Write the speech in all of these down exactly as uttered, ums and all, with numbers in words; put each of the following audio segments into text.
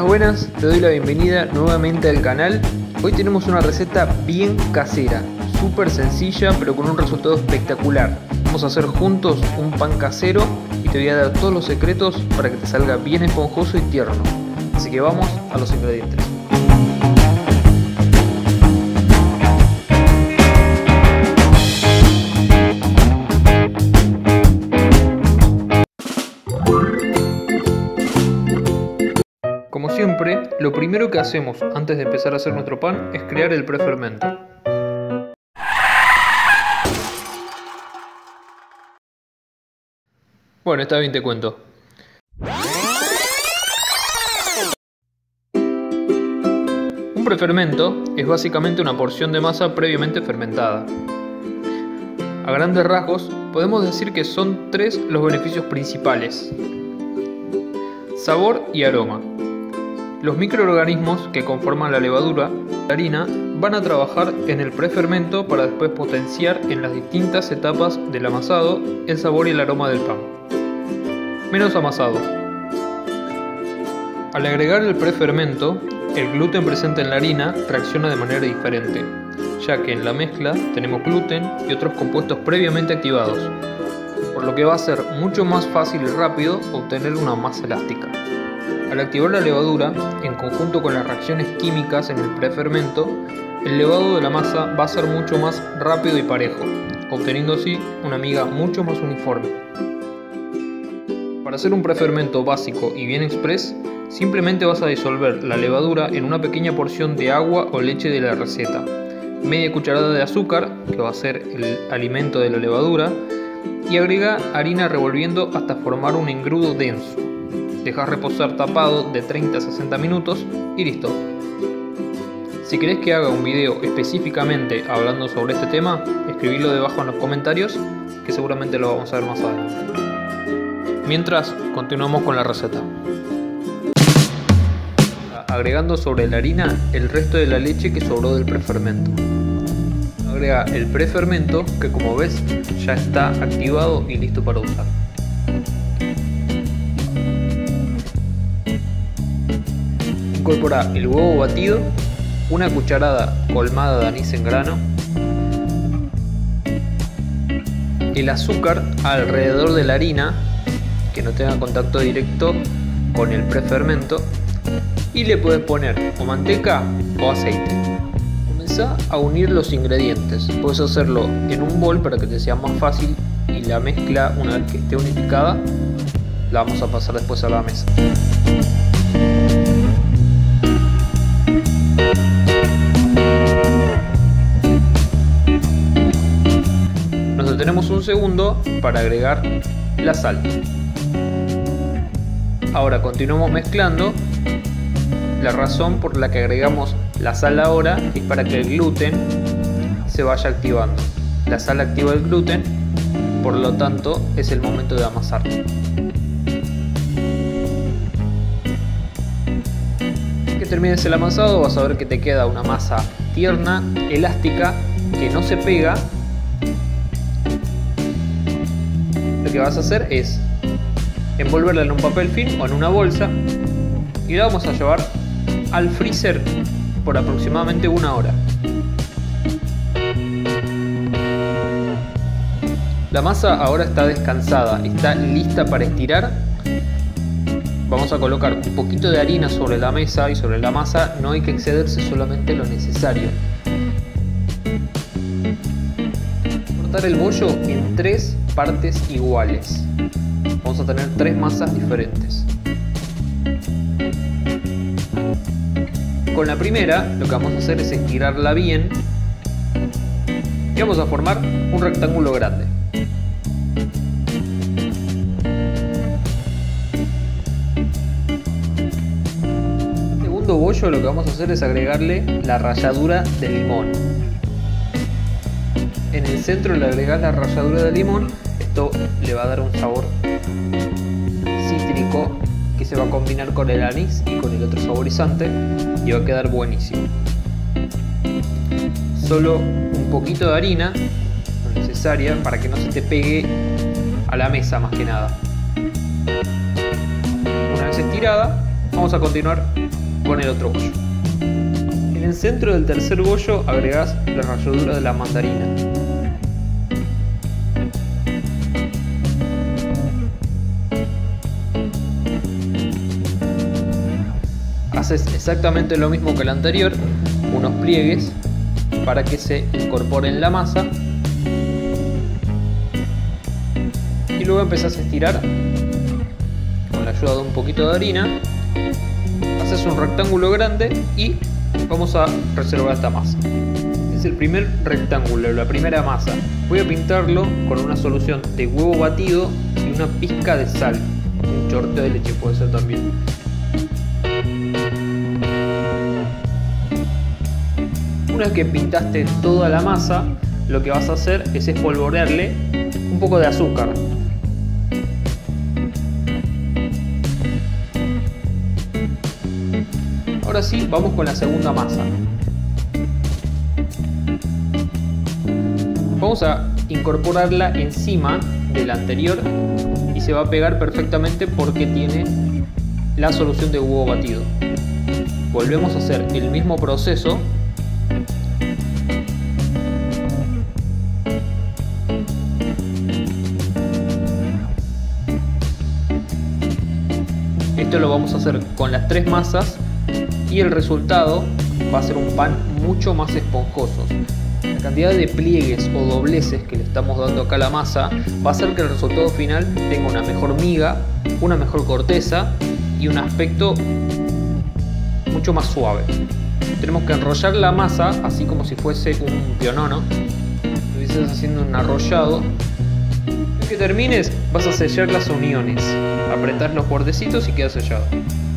Buenas, buenas, te doy la bienvenida nuevamente al canal. Hoy tenemos una receta bien casera, súper sencilla pero con un resultado espectacular. Vamos a hacer juntos un pan casero y te voy a dar todos los secretos para que te salga bien esponjoso y tierno. Así que vamos a los ingredientes. Como siempre, lo primero que hacemos antes de empezar a hacer nuestro pan es crear el prefermento. Bueno, está bien, te cuento. Un prefermento es básicamente una porción de masa previamente fermentada. A grandes rasgos, podemos decir que son tres los beneficios principales: sabor y aroma. Los microorganismos que conforman la levadura, la harina, van a trabajar en el prefermento para después potenciar en las distintas etapas del amasado el sabor y el aroma del pan. Menos amasado. Al agregar el prefermento, el gluten presente en la harina reacciona de manera diferente, ya que en la mezcla tenemos gluten y otros compuestos previamente activados, por lo que va a ser mucho más fácil y rápido obtener una masa elástica. Al activar la levadura, en conjunto con las reacciones químicas en el prefermento, el levado de la masa va a ser mucho más rápido y parejo, obteniendo así una miga mucho más uniforme. Para hacer un prefermento básico y bien express, simplemente vas a disolver la levadura en una pequeña porción de agua o leche de la receta, media cucharada de azúcar, que va a ser el alimento de la levadura, y agrega harina revolviendo hasta formar un engrudo denso. Dejas reposar tapado de treinta a sesenta minutos y listo. Si querés que haga un video específicamente hablando sobre este tema, escribilo debajo en los comentarios, que seguramente lo vamos a ver más adelante. Mientras, continuamos con la receta. Agregando sobre la harina el resto de la leche que sobró del prefermento. Agrega el prefermento, que como ves ya está activado y listo para usar. Incorpora el huevo batido, una cucharada colmada de anís en grano, el azúcar alrededor de la harina, que no tenga contacto directo con el prefermento, y le puedes poner o manteca o aceite. Comenzá a unir los ingredientes, puedes hacerlo en un bol para que te sea más fácil, y la mezcla, una vez que esté unificada, la vamos a pasar después a la mesa. Tenemos un segundo para agregar la sal. Ahora continuamos mezclando. La razón por la que agregamos la sal ahora es para que el gluten se vaya activando. La sal activa el gluten, por lo tanto es el momento de amasar. Que termines el amasado, vas a ver que te queda una masa tierna, elástica, que no se pega. Lo que vas a hacer es envolverla en un papel film o en una bolsa y la vamos a llevar al freezer por aproximadamente una hora. La masa ahora está descansada, está lista para estirar. Vamos a colocar un poquito de harina sobre la mesa y sobre la masa, no hay que excederse, solamente lo necesario. Cortar el bollo en tres partes iguales. Vamos a tener tres masas diferentes. Con la primera, lo que vamos a hacer es estirarla bien y vamos a formar un rectángulo grande. En el segundo bollo, lo que vamos a hacer es agregarle la ralladura de limón. En el centro le agregas la ralladura de limón, esto le va a dar un sabor cítrico que se va a combinar con el anís y con el otro saborizante y va a quedar buenísimo. Solo un poquito de harina, no necesaria, para que no se te pegue a la mesa más que nada. Una vez estirada, vamos a continuar con el otro bollo. En el centro del tercer bollo agregás la ralladura de la mandarina. Haces exactamente lo mismo que el anterior, unos pliegues para que se incorpore en la masa y luego empezás a estirar con la ayuda de un poquito de harina. Haces un rectángulo grande y vamos a reservar esta masa. Es el primer rectángulo, la primera masa. Voy a pintarlo con una solución de huevo batido y una pizca de sal, un chorrito de leche puede ser también. Una vez que pintaste toda la masa, lo que vas a hacer es espolvorearle un poco de azúcar. Ahora sí, vamos con la segunda masa. Vamos a incorporarla encima de la anterior y se va a pegar perfectamente porque tiene la solución de huevo batido. Volvemos a hacer el mismo proceso. Esto lo vamos a hacer con las tres masas y el resultado va a ser un pan mucho más esponjoso. La cantidad de pliegues o dobleces que le estamos dando acá a la masa va a hacer que el resultado final tenga una mejor miga, una mejor corteza y un aspecto mucho más suave. Tenemos que enrollar la masa así como si fuese un pionono, estuvieses haciendo un arrollado. Una vez que termines vas a sellar las uniones, apretás los bordecitos y queda sellado.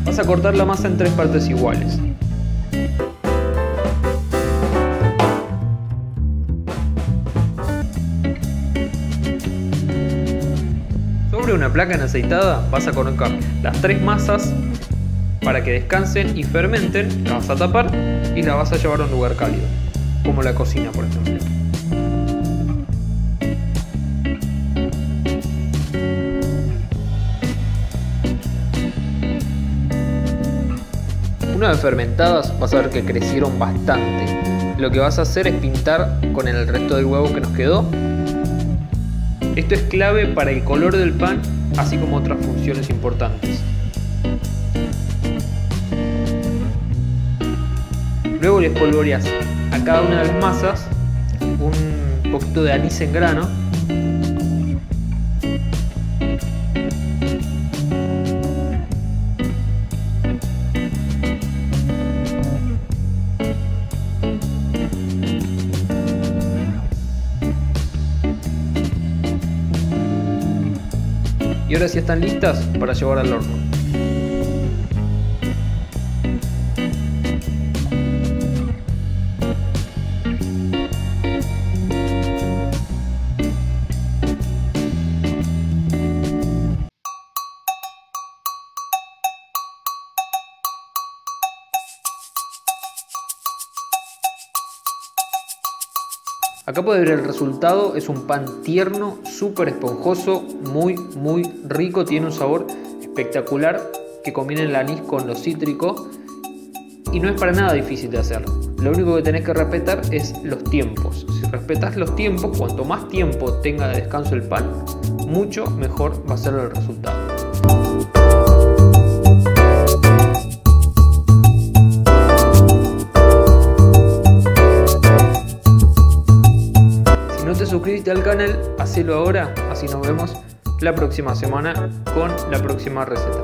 Vas a cortar la masa en tres partes iguales. Sobre una placa enaceitada vas a colocar las tres masas para que descansen y fermenten, la vas a tapar y la vas a llevar a un lugar cálido, como la cocina por ejemplo. Una vez fermentadas vas a ver que crecieron bastante. Lo que vas a hacer es pintar con el resto del huevo que nos quedó. Esto es clave para el color del pan, así como otras funciones importantes. Luego le espolvoreas a cada una de las masas un poquito de anís en grano. Y ahora sí están listas para llevar al horno. Acá puede ver el resultado, es un pan tierno, súper esponjoso, muy muy rico, tiene un sabor espectacular que combina el anís con lo cítrico y no es para nada difícil de hacerlo. Lo único que tenés que respetar es los tiempos. Si respetas los tiempos, cuanto más tiempo tenga de descanso el pan, mucho mejor va a ser el resultado. Suscríbete al canal, hacelo ahora, así nos vemos la próxima semana con la próxima receta.